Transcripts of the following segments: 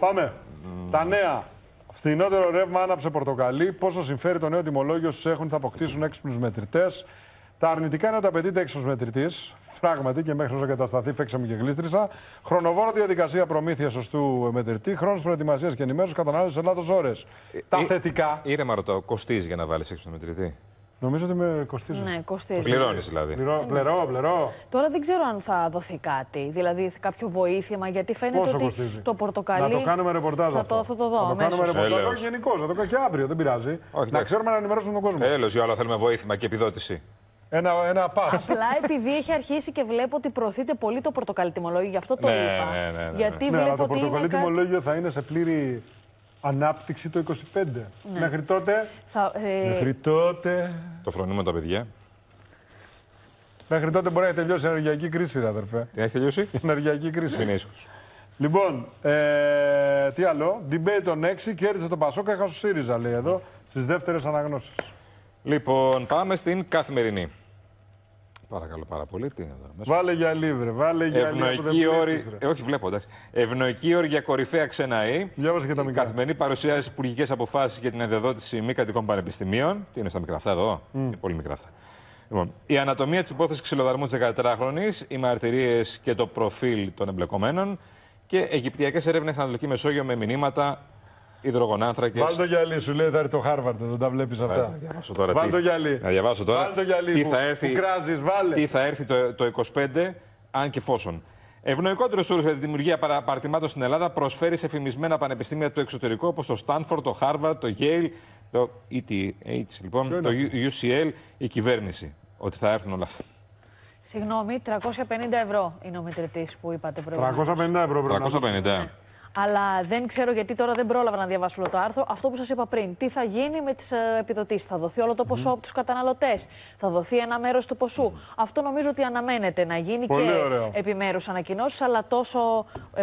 Πάμε. Τα νέα. Φθηνότερο ρεύμα άναψε πορτοκαλί. Πόσο συμφέρει το νέο τιμολόγιο στους έχουν, θα αποκτήσουν έξυπνους μετρητές. Τα αρνητικά είναι ότι απαιτείται έξυπνος μετρητής. Πράγματι, και μέχρι όσο εγκατασταθεί, φέξαμε και γλίστρισα. Χρονοβόρα διαδικασία προμήθεια σωστού μετρητή. Χρόνος προετοιμασίας και ενημέρωσης κατανάλωσης σε λάθος ώρες. Τα θετικά. Ήρεμα ρωτάω, κοστίζει για να βάλεις έξυπνο μετρητή? Νομίζω ότι με κοστίζει. Ναι, κοστίζει. Πληρώνεις δηλαδή. Πληρώ. Τώρα δεν ξέρω αν θα δοθεί κάτι, δηλαδή κάποιο βοήθημα, γιατί φαίνεται πόσο ότι κοστίζει το πορτοκαλί. Να το κάνουμε ρεπορτάζ. Θα το δω. Να το κάνουμε ρεπορτάζ. Όχι γενικώ, θα το κάνω και αύριο, δεν πειράζει. Όχι, να ξέρουμε να ενημερώσουμε τον κόσμο. Έλεος, για όλα θέλουμε βοήθημα και επιδότηση. Ένα πας. Απλά επειδή έχει αρχίσει και βλέπω ότι προωθείται πολύ το πορτοκαλί τιμολόγιο, γι' αυτό το είπα. Γιατί βλέπω ότι. Το πορτοκαλί τιμολόγιο θα είναι σε πλήρη ανάπτυξη το 25. Ναι. Μέχρι τότε. Μέχρι τότε. Το φρονούμε τα παιδιά. Μέχρι τότε μπορεί να έχει τελειώσει η ενεργειακή κρίση, ρε αδερφέ. Τι έχει τελειώσει? Η ενεργειακή κρίση. Είναι ίσχυος. Λοιπόν, τι άλλο. Debate on 6. Κέρδισε το Πασόκ, έχασε ο ΣΥΡΙΖΑ, λέει εδώ, στις δεύτερες αναγνώσεις. Λοιπόν, πάμε στην Καθημερινή. Παρακαλώ πάρα πολύ. Τι είναι εδώ, βάλε για λίβρε, βάλε για όχι, βλέπω, εντάξει. Ευνοϊκή όρη για κορυφαία ξεναή. Διάβασε και τα μικρά. Καθημερινή παρουσιάζει υπουργικές αποφάσεις για την ενδεδότηση μη κατοικών πανεπιστημίων. Τι είναι στα μικρά αυτά εδώ, είναι πολύ μικρά αυτά. Λοιπόν, η ανατομία της υπόθεσης ξυλοδαρμού της 14χρονης, οι μαρτυρίες και το προφίλ των εμπλεκομένων και αιγυπτιακές έρευνες στην Ανατολική Μεσόγειο με μηνύματα. Υδρογονάνθρακες. Βάλ το γυαλί, σου λέει θα έρθει το Χάρβαρντ, δεν τα βλέπεις αυτά. Βάλ το γυαλί. Να διαβάσω τώρα τι θα έρθει, τι θα έρθει το 25, αν και φόσον. Ευνοϊκότερος όρος για τη δημιουργία παρατημάτων στην Ελλάδα προσφέρει σε φημισμένα πανεπιστήμια του εξωτερικού όπως το Στάνφορντ, το Χάρβαρντ, το Yale, το ETH, λοιπόν, το UCL, η κυβέρνηση. Ότι θα έρθουν όλα αυτά. Συγγνώμη, 350€ είναι ο μετρητής που είπατε προηγουμένως. 350€. Αλλά δεν ξέρω γιατί τώρα δεν πρόλαβα να διαβάσω όλο το άρθρο. Αυτό που σας είπα πριν. Τι θα γίνει με τις επιδοτήσεις? Θα δοθεί όλο το ποσό από τους καταναλωτές? Θα δοθεί ένα μέρος του ποσού? Αυτό νομίζω ότι αναμένεται να γίνει πολύ και ωραίο. Επιμέρους ανακοινώσεις, αλλά τόσο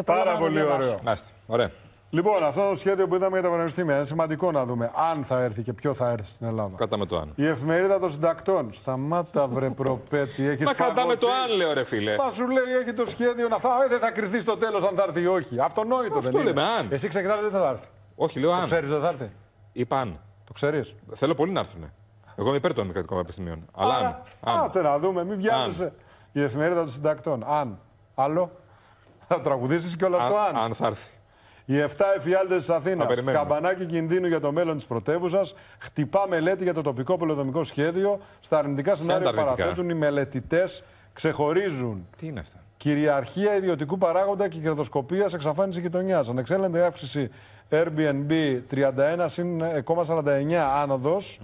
πάρα πολύ ωραίο. Ωραία. Λοιπόν, αυτό το σχέδιο που είδαμε για τα πανεπιστήμια είναι σημαντικό να δούμε αν θα έρθει και ποιο θα έρθει στην Ελλάδα. Κρατάμε το αν. Η εφημερίδα των συντακτών. Σταμάτα, βρε προπέτη. Έχεις κρατάμε το αν, λέω, ρε φίλε. Μα σου λέει, έχει το σχέδιο να θα. Δεν θα κρυθεί στο τέλος αν θα έρθει ή όχι. Αυτονόητο δεν είναι. Αν. Εσύ ξεκινάς δεν θα έρθει. Όχι, λέω αν. Το ξέρεις δεν θα έρθει. Είπα αν. Το ξέρεις. Θέλω πολύ να έρθουν. Εγώ είμαι υπέρ των κρατικών πανεπιστημίων. Αλλά αν. Κάτσε να δούμε, μην βιάζεσαι. Η εφημερίδα των συντακτών. Αν. Άλλο. Θα τραγουδήσεις κιόλα στο αν. Αν θα έρθει. Οι 7 εφιάλτες της Αθήνας. Καμπανάκι κινδύνου για το μέλλον της πρωτεύουσας. Χτυπά μελέτη για το τοπικό πολεοδομικό σχέδιο. Στα αρνητικά σενάρια που παραθέτουν οι μελετητές ξεχωρίζουν. Τι είναι αυτά? Κυριαρχία ιδιωτικού παράγοντα και κερδοσκοπία σε εξαφάνιση γειτονιάς. Ανεξέλεγκτη αύξηση Airbnb 31,49 άνοδος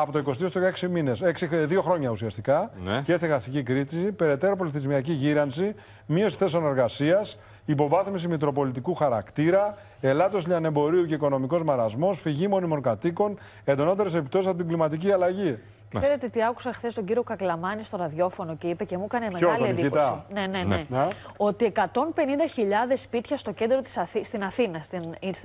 από το 22 στο 6 μήνες. 2 χρόνια ουσιαστικά. Ναι. Και στεγαστική κρίση, περαιτέρω πολιτισμιακή γύρανση, μείωση θέσεων εργασίας, υποβάθμιση μητροπολιτικού χαρακτήρα, ελάττωση λιανεμπορίου και οικονομικός μαρασμός, φυγή μονίμων κατοίκων, εντονότερες επιπτώσεις από την κλιματική αλλαγή. Ξέρετε τι άκουσα χθες τον κύριο Κακλαμάνη στο ραδιόφωνο και είπε και μου έκανε μεγάλη εντύπωση. Ναι. Ότι 150.000 σπίτια στο κέντρο της στην Αθήνα,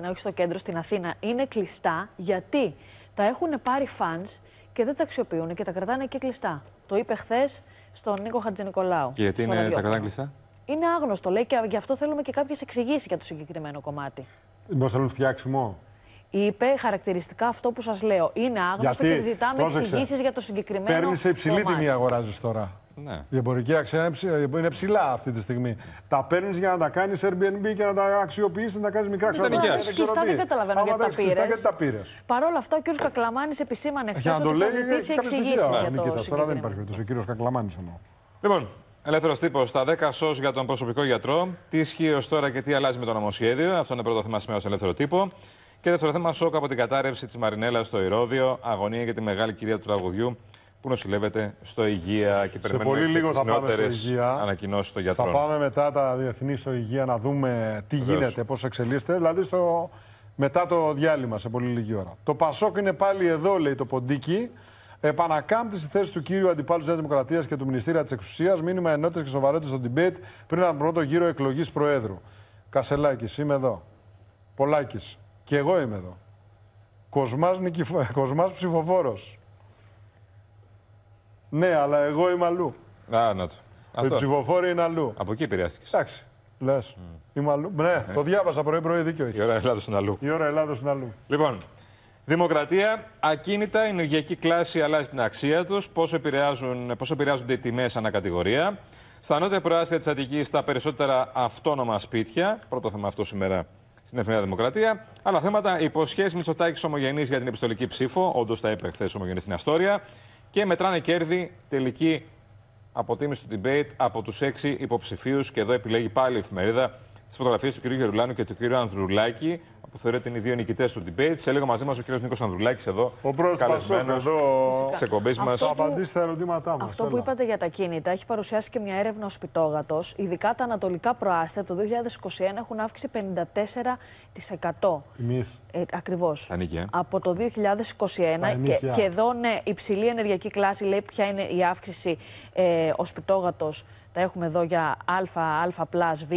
όχι στο κέντρο, στην Αθήνα, είναι κλειστά γιατί τα έχουν πάρει φανς και δεν τα αξιοποιούν και τα κρατάνε εκεί κλειστά. Το είπε χθες στον Νίκο Χατζηνικολάου. Και γιατί είναι, τα κρατάνε κλειστά? Είναι άγνωστο, λέει, και γι' αυτό θέλουμε και κάποιες εξηγήσεις για το συγκεκριμένο κομμάτι. Μήπως θέλουν φτιάξιμο? Είπε χαρακτηριστικά αυτό που σας λέω. Είναι άγνωστο γιατί, και ζητάμε εξηγήσεις για το συγκεκριμένο κομμάτι. Παίρνει σε υψηλή τιμή, αγοράζεις τώρα. Ναι. Η εμπορική αξία είναι ψηλά αυτή τη στιγμή. Τα παίρνεις για να τα κάνεις Airbnb και να τα αξιοποιήσεις, να τα κάνεις μικρά ξενοδοχεία. Κλειστά δεν καταλαβαίνω γιατί τα πήρες. Παρ' όλα αυτά, ο κύριος Κακλαμάνης επισήμανε χθες ότι θα ζητήσει εξηγήσεις για το συγκεκριμένο. Ο κύριος Κακλαμάνης εννοώ. Ελεύθερος τύπος, τα 10 σως για τον προσωπικό γιατρό. Τι ισχύει ως τώρα και τι αλλάζει με το νομοσχέδιο. Αυτό είναι πρώτο θέμα σήμερα στον Ελεύθερο Τύπο. Και δεύτερο θέμα, σοκ από την κατάρρευση της Μαρινέλλα στο Ηρώδειο. Αγωνία για τη μεγάλη κυρία του τραγουδιού που νοσηλεύεται στο Υγεία. Και περιμένουμε τις νεότερες ανακοινώσεις των γιατρών. Θα πάμε μετά τα διεθνή στο Υγεία να δούμε τι γίνεται, πώς εξελίσσεται. Δηλαδή μετά το διάλειμμα, σε πολύ λίγη ώρα. Το Πασόκ είναι πάλι εδώ, λέει το ποντίκι. Επανακάμπτει στη θέση του κύριου αντιπάλου της Νέας Δημοκρατίας και του Μνηστήρα της Εξουσίας. Μήνυμα ενότητας και σοβαρότητας στο debate πριν από τον πρώτο γύρο εκλογής Προέδρου. Κασελάκης, είμαι εδώ. Πολάκης, και εγώ είμαι εδώ. Κοσμάς ψηφοφόρος. Ναι, αλλά εγώ είμαι αλλού. Οι ψηφοφόροι είναι αλλού. Από εκεί επηρεάστηκες. Εντάξει. Λες. Ναι, το διάβασα πρωί-πρωί, δίκιο έχει. Η ώρα Ελλάδος είναι αλλού. Λοιπόν, δημοκρατία, ακίνητα, η ενεργειακή κλάση αλλάζει την αξία τους. Πώς επηρεάζονται οι τιμές ανακατηγορία. Στα νότια προάστια της Αττικής, τα περισσότερα αυτόνομα σπίτια. Πρώτο θέμα αυτό σήμερα στην Εφημερίδα Δημοκρατία. Άλλα θέματα, υποσχέσεις Μητσοτάκη-Ομογενής για την επιστολική ψήφο. Όντως τα είπε χθες Ομογενής στην Αστόρια. Και μετράνε κέρδη, τελική αποτίμηση του debate από τους 6 υποψηφίους. Και εδώ επιλέγει πάλι η εφημερίδα τις φωτογραφίες του κ. Γερουλάνου και του κ. Ανδρουλάκη, που θεωρείται είναι οι δύο νικητές του debate. Σε λίγο μαζί μας ο κ. Νίκος Ανδρουλάκης εδώ, καλεσμένος της εκπομπής μας. Θα απαντήσει στα ερωτήματά μας. Αυτό που είπατε για τα κίνητα, έχει παρουσιάσει και μια έρευνα ο Σπιτόγατος. Ειδικά τα ανατολικά προάστια από το 2021 έχουν αύξηση 54%. Τιμής. Ακριβώς. Από το 2021. Και εδώ, ναι, υψηλή ενεργειακή κλάση, λέει ποια είναι η αύξηση ο Σπιτόγατος. Τα έχουμε εδώ για Α+Β.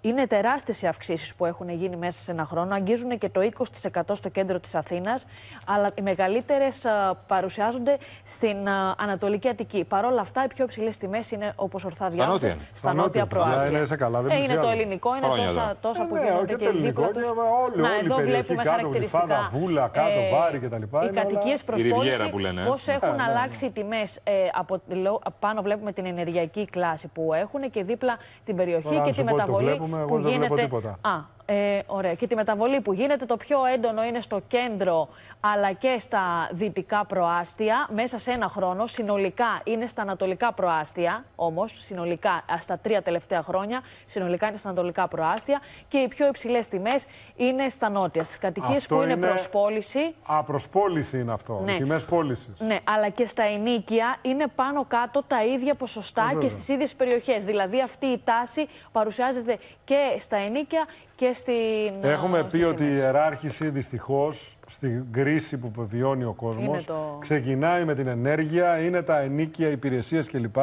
Είναι τεράστιες οι αυξήσεις που έχουν γίνει μέσα σε ένα χρόνο. Αγγίζουν και το 20% στο κέντρο της Αθήνας. Αλλά οι μεγαλύτερες παρουσιάζονται στην Ανατολική Αττική. Παρ' όλα αυτά, οι πιο υψηλές τιμές είναι, όπως ορθά διάβασα, στα νότια προάστια. Είναι το ελληνικό, είναι τόσα που γίνονται και δίπλα τους. Να, εδώ βλέπουμε χαρακτηριστικά. Βούλα, κάτω, βάρη κτλ. Οι κατοικίες προσπόληση, πώς έχουν αλλάξει οι τιμές. Πάνω βλέπουμε την ενεργειακή κλάση που έχουν και δίπλα την περιοχή τώρα, και τη μεταβολή βλέπουμε, που γίνεται. Ωραία. Και τη μεταβολή που γίνεται, το πιο έντονο είναι στο κέντρο αλλά και στα δυτικά προάστια μέσα σε ένα χρόνο. Συνολικά είναι στα ανατολικά προάστια, όμως, συνολικά στα 3 τελευταία χρόνια, συνολικά είναι στα ανατολικά προάστια και οι πιο υψηλές τιμές είναι στα νότια. Στις κατοικίες που είναι προς πώληση. Προς πώληση είναι αυτό. Ναι. Τιμές πώλησης. Ναι, αλλά και στα ενοίκια είναι πάνω κάτω τα ίδια ποσοστά και στις ίδιες περιοχές. Δηλαδή αυτή η τάση παρουσιάζεται και στα ενοίκια. Έχουμε πει ότι η ιεράρχηση δυστυχώς στην κρίση που βιώνει ο κόσμος ξεκινάει με την ενέργεια, είναι τα ενίκια, υπηρεσίες κλπ.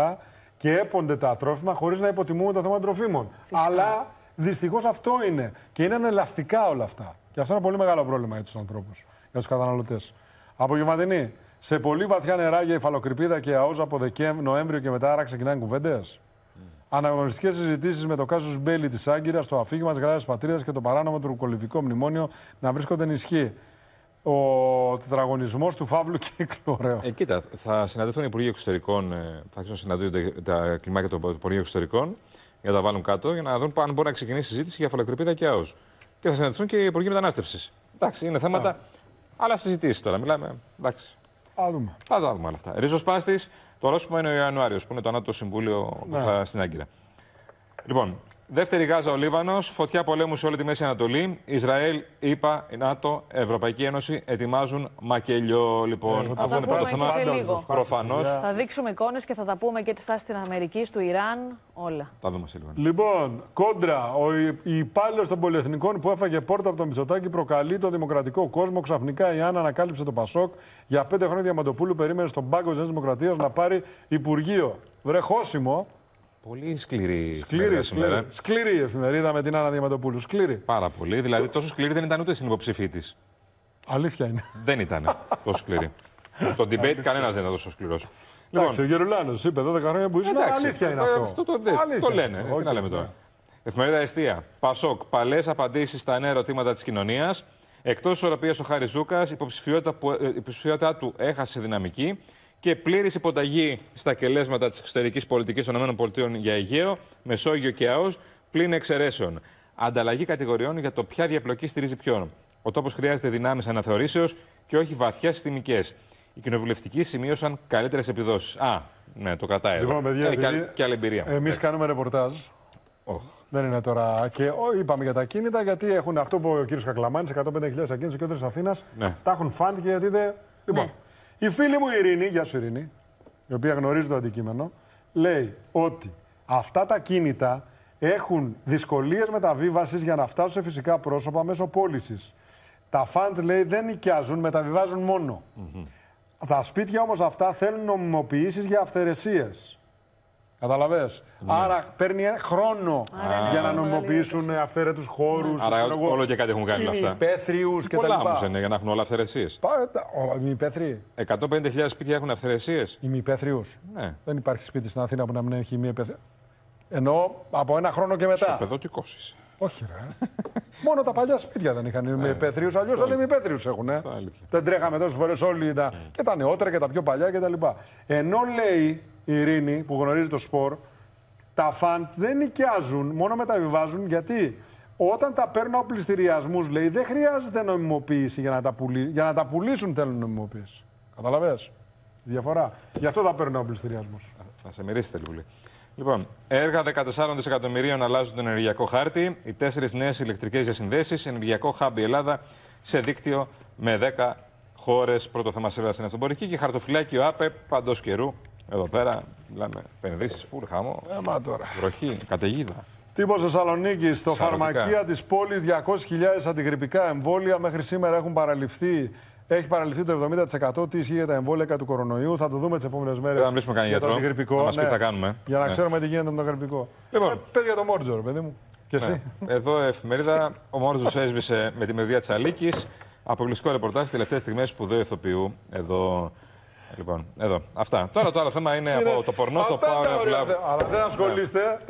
Και έπονται τα τρόφιμα χωρίς να υποτιμούμε τα θέματα τροφίμων. Φυσικά. Αλλά δυστυχώς αυτό είναι. Και είναι ανελαστικά όλα αυτά. Και αυτό είναι πολύ μεγάλο πρόβλημα για τους ανθρώπους, για τους καταναλωτές. Απογευματινή, σε πολύ βαθιά νερά για υφαλοκρηπίδα και ΑΟΖ από Νοέμβριο και μετά, άρα ξεκινάνε κουβέντες. Αναγνωριστικές συζητήσεις με το κάσους Μπέλη της Άγκυρας, το αφήγημα της Γράλιας Πατρίδας και το παράνομο τουρκολιβικό μνημόνιο να βρίσκονται ενισχύ. Ο τετραγωνισμός του φαύλου κύκλου, ωραίο. Κοίτα, θα συναντηθούν οι Υπουργοί Εξωτερικών, θα συναντούνται τα κλιμάκια των Υπουργείων Εξωτερικών για να τα βάλουν κάτω, για να δουν αν μπορεί να ξεκινήσει συζήτηση για φαλακρηπίδα και ΑΟΣ. Και θα συναντηθούν και οι Υπουργοί Μετανάστευσης. Εντάξει, είναι θέματα. Αλλά συζητήσεις τώρα, μιλάμε. Εντάξει. Θα τα δούμε όλα αυτά. Ριζοσπάστης, το ορόσημο είναι ο Ιανουάριος, που είναι το ανώτατο συμβούλιο στην Άγκυρα. Λοιπόν, δεύτερη Γάζα ο Λίβανος, φωτιά πολέμου σε όλη τη Μέση Ανατολή. Ισραήλ, ΗΠΑ, ΝΑΤΟ, Ευρωπαϊκή Ένωση ετοιμάζουν μακελιό. Λοιπόν, αυτό είναι πρώτο θέμα. Προφανώς. Θα δείξουμε εικόνες και θα τα πούμε και τη στάση της Αμερικής, του Ιράν, όλα. Τα δούμε σε λίγο. Λοιπόν, κόντρα. Η υπάλληλος των πολυεθνικών που έφαγε πόρτα από τον Μητσοτάκη προκαλεί τον δημοκρατικό κόσμο. Ξαφνικά η Άννα ανακάλυψε το Πασόκ. Για 5 χρόνια Διαμαντοπούλου περίμενε στον πάγκο της Νέας Δημοκρατίας να πάρει υπουργείο. Βρεχόσιμο. Πολύ σκληρή η εφημερίδα με την Άννα Διαμαντοπούλου. Σκληρή. Πάρα πολύ. Δηλαδή, τόσο σκληρή δεν ήταν ούτε στην υποψηφή της. Αλήθεια είναι. Δεν ήταν τόσο σκληρή. Στο debate κανένας δεν ήταν τόσο σκληρός. Εντάξει, ο Γερουλάνος είπε 12 χρόνια που ήσουν. Αλήθεια είναι αυτό. Το λένε. Τι να λέμε τώρα. Εφημερίδα Εστία. Πασόκ. Παλές απαντήσεις στα νέα ερωτήματα της κοινωνίας. Εκτός ισορροπίας ο Χάρης Ζούκας. Η υποψηφιότητά του έχασε δυναμική. Και πλήρης υποταγή στα κελέσματα της εξωτερικής πολιτικής των ΗΠΑ για Αιγαίο, Μεσόγειο και ΑΟΣ, πλην εξαιρέσεων. Ανταλλαγή κατηγοριών για το ποια διαπλοκή στηρίζει ποιον. Ο τόπος χρειάζεται δυνάμεις αναθεωρήσεως και όχι βαθιές συστημικές. Οι κοινοβουλευτικοί σημείωσαν καλύτερες επιδόσεις. Ναι, το κρατάει. Λοιπόν, παιδιά, και άλλη εμπειρία. Εμείς κάνουμε ρεπορτάζ. Δεν είναι τώρα. Και είπαμε για τα κίνητα, γιατί έχουν αυτό που ο κ. Κακλαμάνης, 150.000 ακίνητους στο κέντρο της Αθήνας. Τα έχουν φάνηκε γιατί δεν. Λοιπόν. Η φίλη μου Ειρήνη, γεια σου Ειρήνη, η οποία γνωρίζει το αντικείμενο, λέει ότι αυτά τα κίνητα έχουν δυσκολίες μεταβίβασης για να φτάσουν σε φυσικά πρόσωπα μέσω πώλησης. Τα φαντ, λέει, δεν νοικιάζουν, μεταβιβάζουν μόνο. Τα σπίτια όμως αυτά θέλουν νομιμοποιήσεις για αυθαιρεσίες. Καταλαβες. Άρα παίρνει χρόνο για να νομιμοποιήσουν αυθαίρετους χώρους. Άρα όλο και κάτι έχουν κάνει αυτά. Υπαίθριους κτλ. Πολλά όμως είναι για να έχουν όλα αυθαιρεσίες. Οι υπαίθριοι. 150.000 σπίτια έχουν αυθαιρεσίες. Οι υπαίθριους. Δεν υπάρχει σπίτι στην Αθήνα που να μην έχει μία υπαίθρια. Ενώ από ένα χρόνο και μετά. Παιδωτικός είσαι. Όχι, ρε. Μόνο τα παλιά σπίτια δεν είχαν υπαίθριους. Αλλιώς όλοι οι υπαίθριους έχουν. Δεν τρέχαμε τόσες φορές όλοι τα... και τα νεότερα και τα πιο παλιά κτλ. Ενώ λέει η Ειρήνη που γνωρίζει το σπορ, τα φαντ δεν νοικιάζουν, μόνο μεταβιβάζουν γιατί όταν τα παίρνουν από πληστηριασμούς, λέει, δεν χρειάζεται νομιμοποίηση για να τα, πουλήσουν. Θέλουν νομιμοποίηση. Καταλαβες διαφορά. Γι' αυτό τα παίρνουν από πληστηριασμούς. Θα σε μυρίσετε λίγο. Λοιπόν, έργα 14 δισεκατομμυρίων αλλάζουν τον ενεργειακό χάρτη. Οι 4 νέες ηλεκτρικές διασυνδέσεις, ενεργειακό hub η Ελλάδα σε δίκτυο με 10 χώρες. Πρώτο θέμα σήμερα στην αυτομπορική και χαρτοφυλάκιο ΑΠΕ παντός καιρού. Εδώ πέρα μιλάμε επενδύσεις, φουλ χαμό. Τώρα. Βροχή, καταιγίδα. Τύπος Θεσσαλονίκη, στο φαρμακεία της πόλης 200.000 αντιγρυπικά εμβόλια. Μέχρι σήμερα έχουν παραληφθεί. Έχει παραλυφθεί το 70% τι ισχύει για τα εμβόλια κατά του κορονοϊού. Θα το δούμε τις επόμενες μέρες. Θα μιλήσουμε κανένα γιατρό. Να μας πει τι θα κάνουμε. Για να ξέρουμε τι γίνεται με το γρυπικό. Λοιπόν, πες για το Μόρτζο, παιδί μου. Και εσύ. Εδώ εφημερίδα. Ο Μόρτζος έσβησε με τη μεριδιά της Αλίκης. Αποκλειστικό ρεπορτάζ τελευταίες στιγμές σπουδαίου ηθοποιού. Εδώ. Λοιπόν, εδώ. Αυτά. Τώρα το άλλο θέμα είναι από το πορνό στο Power of Love. Αλλά δεν ασχολείστε.